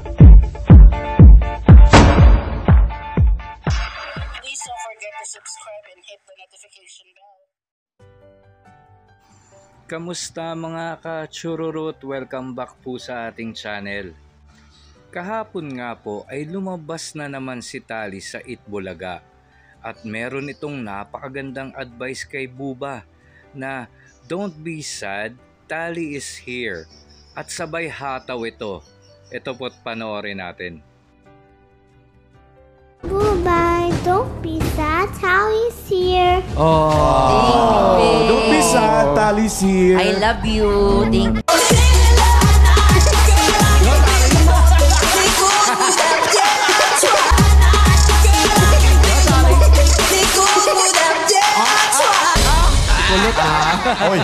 Please don't forget to subscribe and hit the notification bell. Kamusta mga ka-chururut? Welcome back po sa ating channel. Kahapon nga po ay lumabas na naman si Tali sa Eat Bulaga. At meron itong napakagandang advice kay Buba na don't be sad, Tali is here. At sabay hataw ito. Ito po't panoorin natin. Buba, don't be sad, Tali is here. Oh, don't be sad, Tali is here. I love you. Thank you. Oy.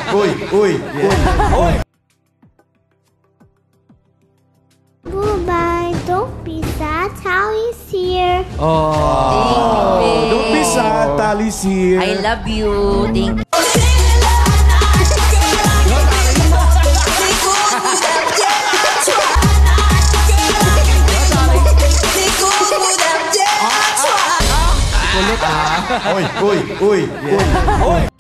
Buba, don't be sad, Tali is here. Oh, don't be sad, Tali is here. I love you. Thank you. Oy.